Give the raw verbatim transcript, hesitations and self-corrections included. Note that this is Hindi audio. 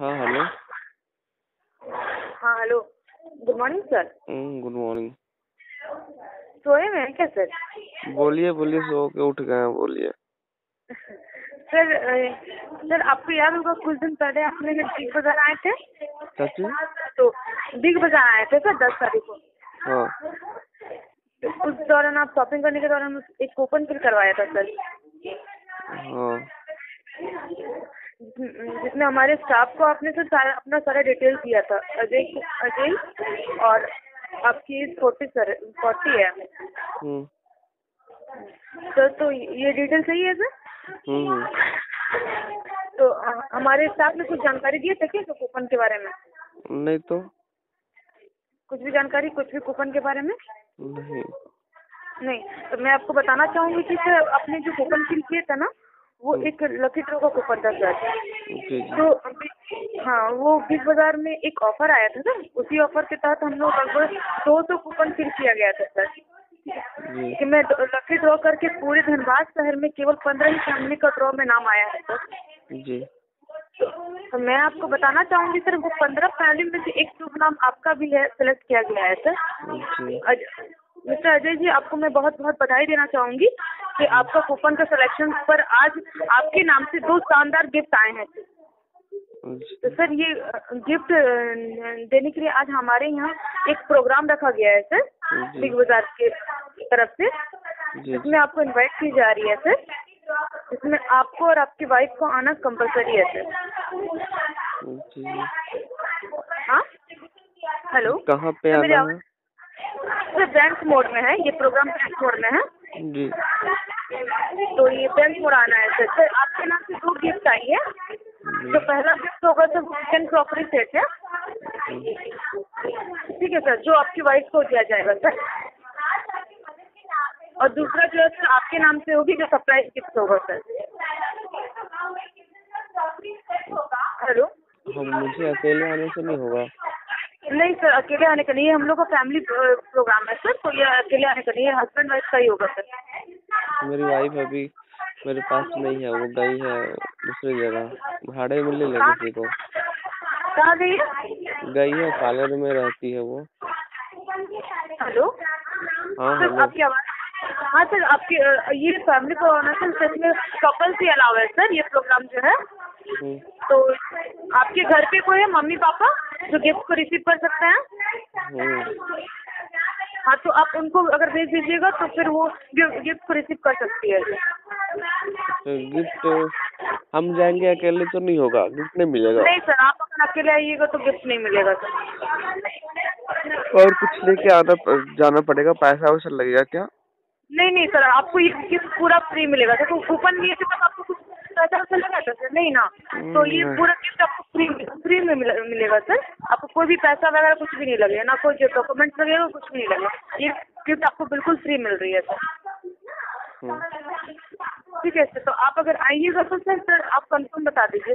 हाँ हेलो हाँ hello good morning sir. Good morning. सोए में क्या सर? बोलिए बोलिए। सो के उठ गए हैं। बोलिए सर। सर आपको याद होगा कुछ दिन पहले आपने बिग बाजार आए थे। चाची? तो बिग बाजार आए थे सर दस तारीख को। हाँ। तो उस दौरान आप शॉपिंग करने के दौरान एक कूपन बिल करवाया था सर। हाँ। जिसमें हमारे स्टाफ को आपने सर सारा अपना सारा डिटेल दिया था। अजय अजय और आपकी फोर्टी सर फोर्टी है सर। तो ये डिटेल सही है सर? तो हमारे स्टाफ ने कुछ जानकारी दी है क्या कूपन के बारे में? नहीं तो कुछ भी जानकारी कुछ भी कूपन के बारे में नहीं नहीं। तो मैं आपको बताना चाहूँगी कि सर आपने जो कूपन फिल किया था ना वो एक लकी ड्रॉ का कूपन था सर। तो हाँ वो बिग बाजार में एक ऑफर आया था सर। उसी ऑफर के तहत हम लोग लगभग दो सौ कूपन फिल किया गया था सर कि मैं लकी ड्रॉ करके पूरे धनबाद शहर में केवल पंद्रह ही फैमिली का ड्रॉ में नाम आया है सर जी। तो मैं आपको बताना चाहूँगी सर वो पंद्रह फैमिली में से एक शुभ नाम आपका भी है सेलेक्ट किया गया है सर। मिस्टर अजय जी आपको मैं बहुत बहुत बधाई देना चाहूँगी कि आपका कूपन का सिलेक्शन पर आज आपके नाम से दो शानदार गिफ्ट आए हैं। तो सर ये गिफ्ट देने के लिए आज हमारे यहाँ एक प्रोग्राम रखा गया है सर बिग बाजार के तरफ से जिसमें आपको इनवाइट की जा रही है सर। इसमें आपको और आपकी वाइफ को आना कंपलसरी है सर। हाँ हेलो। कहाँ पे आना है? सर बैंक मोड में है ये प्रोग्राम। बैंक मोड में है जी। तो ये बैंक मोड आना है सर। सर आपके नाम से दो गिफ्ट आई है। तो पहला गिफ्ट होगा सर किचन क्रॉकरी सेट है ठीक है सर जो आपकी वाइफ को दिया जाएगा सर। और दूसरा जो है सर आपके नाम से होगी जो सरप्राइज गिफ्ट होगा सर। हेलो। मुझे अकेले आने से नहीं होगा? नहीं सर अकेले आने का नहीं है। हम लोग का फैमिली प्रोग्राम है सर तो ये अकेले आने का नहीं है। हस्बैंड वाइफ का ही होगा सर। मेरी वाइफ अभी मेरे पास नहीं है वो गई है दूसरी जगह भाड़े में ले लेगी। किसी को कहाँ गई है? गई है पार्लर में रहती है वो। हेलो। हाँ सर आपकी आवाज़। हाँ सर आपकी ये फैमिली प्रोग्राम सर इसमें कपल से अलाव है सर ये प्रोग्राम जो है। तो आपके घर पे कोई है मम्मी पापा जो गिफ्ट को रिसीव कर सकते हैं? हाँ तो आप उनको अगर भेज दीजिएगा तो फिर वो गिफ्ट को रिसीव कर सकती है। तो गिफ्ट हम जाएंगे अकेले तो नहीं होगा गिफ्ट नहीं मिलेगा? नहीं सर आप अगर अकेले आइएगा तो गिफ्ट नहीं मिलेगा सर। और कुछ लेके आना जाना पड़ेगा? पैसा वैसा लगेगा क्या? नहीं नहीं सर आपको ये गिफ्ट पूरा फ्री मिलेगा सर। तो कूपन लिए के बाद आपको कुछ पैसा वैसा लगा था सर? नहीं ना। तो ये पूरा गिफ्ट आपको फ्री फ्री में मिलेगा सर। आपको कोई भी पैसा वगैरह कुछ भी नहीं लगेगा ना कोई जो डॉक्यूमेंट लगेगा कुछ भी नहीं लगेगा। ये गिफ्ट आपको बिल्कुल फ्री मिल रही है सर। ठीक है सर। तो आप अगर आइएगा तो सर आप कंफर्म बता दीजिए।